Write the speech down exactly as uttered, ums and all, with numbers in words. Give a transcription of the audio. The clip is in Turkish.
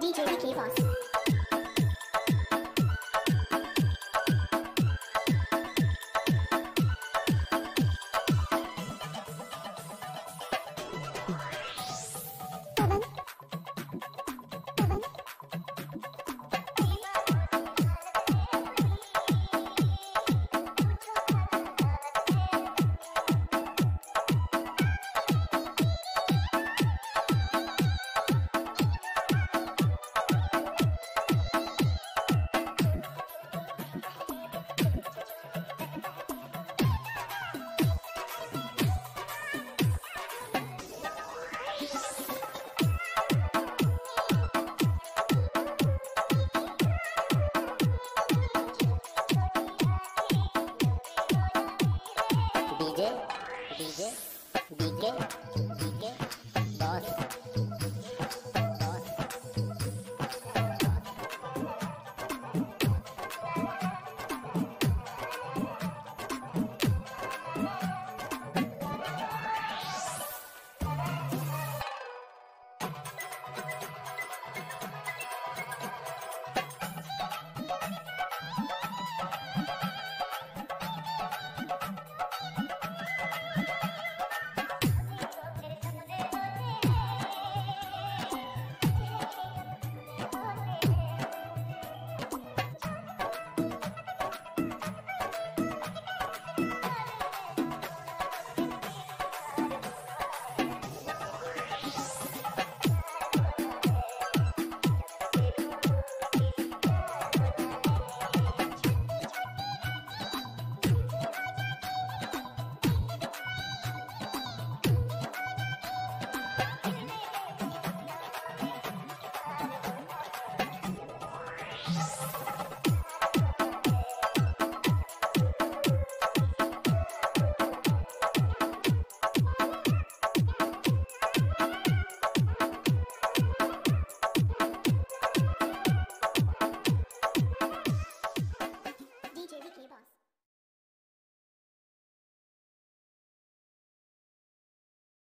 D J D K boss. D J, D J, D J.